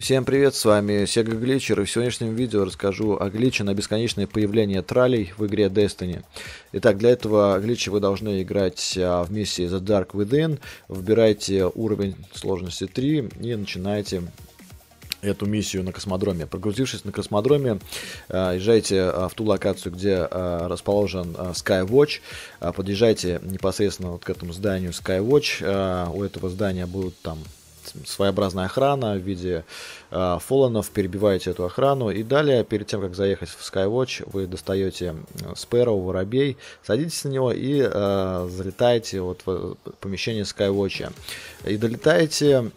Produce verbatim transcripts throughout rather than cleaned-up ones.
Всем привет, с вами Сега Глитчер, и в сегодняшнем видео расскажу о гличе на бесконечное появление тралей в игре Destiny. Итак, для этого глича вы должны играть в миссии The Dark Within, выбирайте уровень сложности три и начинаете эту миссию на космодроме. Прогрузившись на космодроме, езжайте в ту локацию, где расположен Skywatch, подъезжайте непосредственно вот к этому зданию Skywatch, у этого здания будут там своеобразная охрана в виде э, фолланов, перебиваете эту охрану, и далее, перед тем как заехать в Skywatch, вы достаете Спэроу, Воробей, садитесь на него и э, залетаете вот в помещение Skywatch и долетаете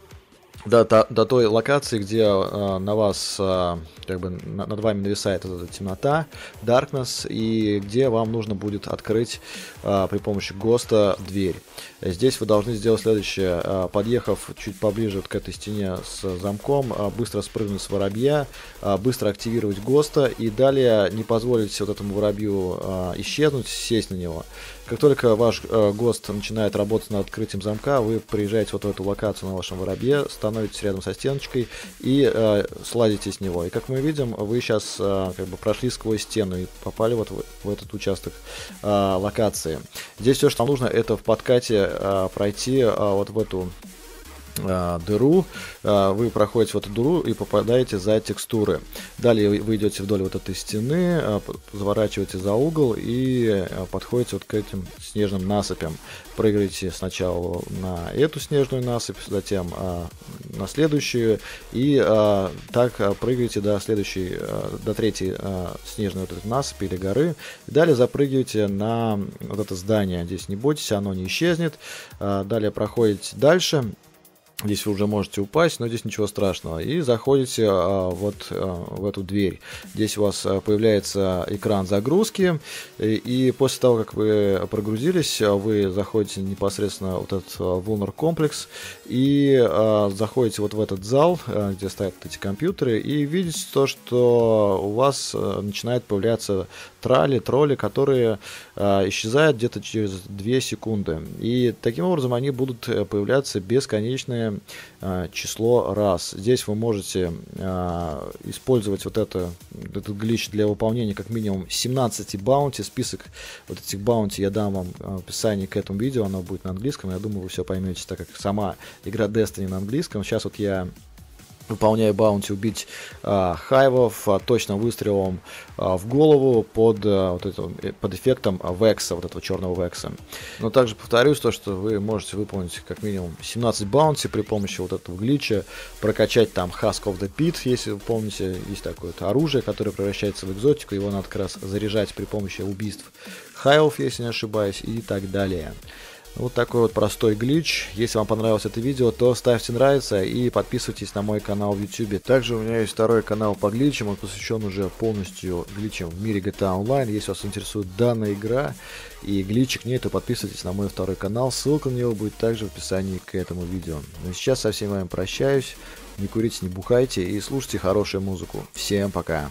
до, до, до той локации, где э, на вас э, как бы на, над вами нависает эта темнота, darkness, и где вам нужно будет открыть э, при помощи ГОСТа дверь. Здесь вы должны сделать следующее: э, подъехав чуть поближе вот к этой стене с замком, э, быстро спрыгнуть с воробья, э, быстро активировать ГОСТа и далее не позволить вот этому воробью э, исчезнуть, сесть на него. Как только ваш э, ГОСТ начинает работать над открытием замка, вы приезжаете вот в эту локацию на вашем воробье, становитесь рядом со стеночкой и э, слазите с него. И как мы видим, вы сейчас э, как бы прошли сквозь стену и попали вот в, в этот участок э, локации. Здесь все, что нужно, это в подкате э, пройти э, вот в эту дыру, вы проходите в эту дыру и попадаете за текстуры. Далее вы идете вдоль вот этой стены, заворачиваете за угол и подходите вот к этим снежным насыпям. Прыгаете сначала на эту снежную насыпь, затем на следующую и так прыгаете до следующей, до третьей снежной вот этой насыпи или горы. Далее запрыгиваете на вот это здание. Здесь не бойтесь, оно не исчезнет. Далее проходите дальше. Здесь вы уже можете упасть, но здесь ничего страшного. И заходите а, вот а, в эту дверь. Здесь у вас появляется экран загрузки. И, и после того, как вы прогрузились, вы заходите непосредственно в вот этот Vulner комплекс. И а, заходите вот в этот зал, где стоят эти компьютеры. И видите то, что у вас начинают появляться трали, тролли, которые а, исчезают где-то через две секунды. И таким образом они будут появляться бесконечные число раз. Здесь вы можете а, использовать вот это, этот глич для выполнения как минимум семнадцати баунти. Список вот этих баунти я дам вам в описании к этому видео, оно будет на английском, я думаю, вы все поймете, так как сама игра Destiny на английском. Сейчас вот я выполняю баунти убить а, хайвов а, точным выстрелом а, в голову под, а, вот это, под эффектом векса, вот этого черного векса. Но также повторюсь то, что вы можете выполнить как минимум семнадцать баунти при помощи вот этого глича, прокачать там Husk of the Pit, если вы помните, есть такое вот оружие, которое превращается в экзотику, его надо как раз заряжать при помощи убийств хайвов, если не ошибаюсь, и так далее. Вот такой вот простой глич. Если вам понравилось это видео, то ставьте нравится и подписывайтесь на мой канал в YouTube. Также у меня есть второй канал по гличам, он посвящен уже полностью гличам в мире джи ти эй Online. Если вас интересует данная игра и гличи к ней, то подписывайтесь на мой второй канал, ссылка на него будет также в описании к этому видео. Ну, сейчас со всеми вами прощаюсь, не курите, не бухайте и слушайте хорошую музыку. Всем пока!